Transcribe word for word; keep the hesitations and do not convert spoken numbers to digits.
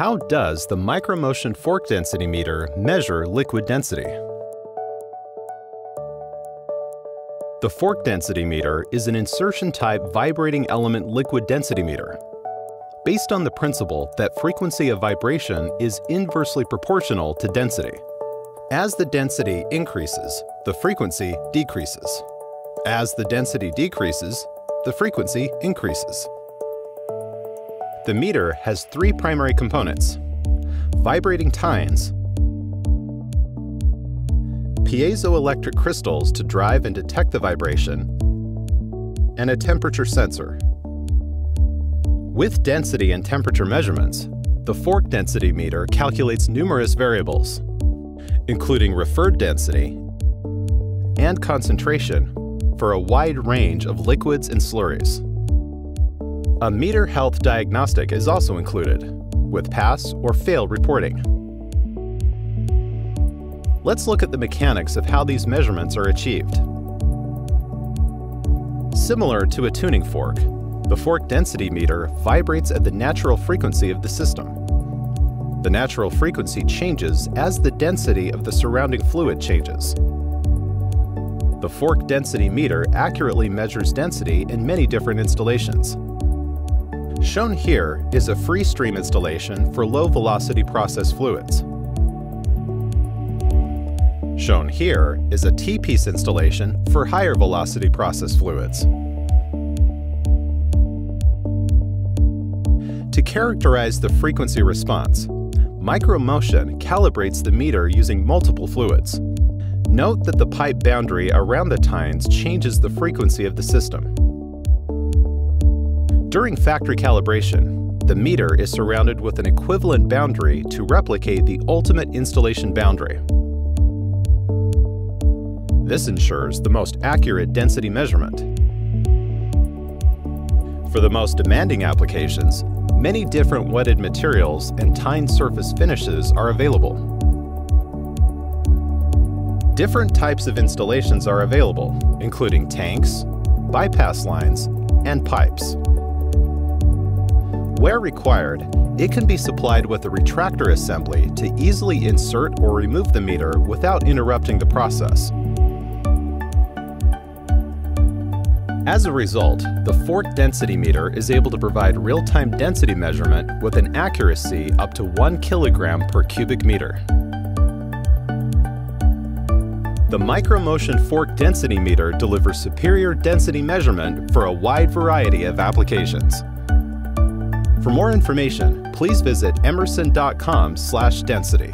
How does the Micro Motion Fork Density Meter measure liquid density? The Fork Density Meter is an insertion-type vibrating element liquid density meter. Based on the principle that frequency of vibration is inversely proportional to density. As the density increases, the frequency decreases. As the density decreases, the frequency increases. The meter has three primary components: vibrating tines, piezoelectric crystals to drive and detect the vibration, and a temperature sensor. With density and temperature measurements, the Fork Density Meter calculates numerous variables, including referred density and concentration for a wide range of liquids and slurries. A meter health diagnostic is also included, with pass or fail reporting. Let's look at the mechanics of how these measurements are achieved. Similar to a tuning fork, the fork density meter vibrates at the natural frequency of the system. The natural frequency changes as the density of the surrounding fluid changes. The fork density meter accurately measures density in many different installations. Shown here is a free stream installation for low-velocity process fluids. Shown here is a T-piece installation for higher velocity process fluids. To characterize the frequency response, Micro Motion calibrates the meter using multiple fluids. Note that the pipe boundary around the tines changes the frequency of the system. During factory calibration, the meter is surrounded with an equivalent boundary to replicate the ultimate installation boundary. This ensures the most accurate density measurement. For the most demanding applications, many different wetted materials and tine surface finishes are available. Different types of installations are available, including tanks, bypass lines, and pipes. Where required, it can be supplied with a retractor assembly to easily insert or remove the meter without interrupting the process. As a result, the fork density meter is able to provide real-time density measurement with an accuracy up to one kilogram per cubic meter. The Micro Motion Fork Density Meter delivers superior density measurement for a wide variety of applications. For more information, please visit emerson dot com slash density.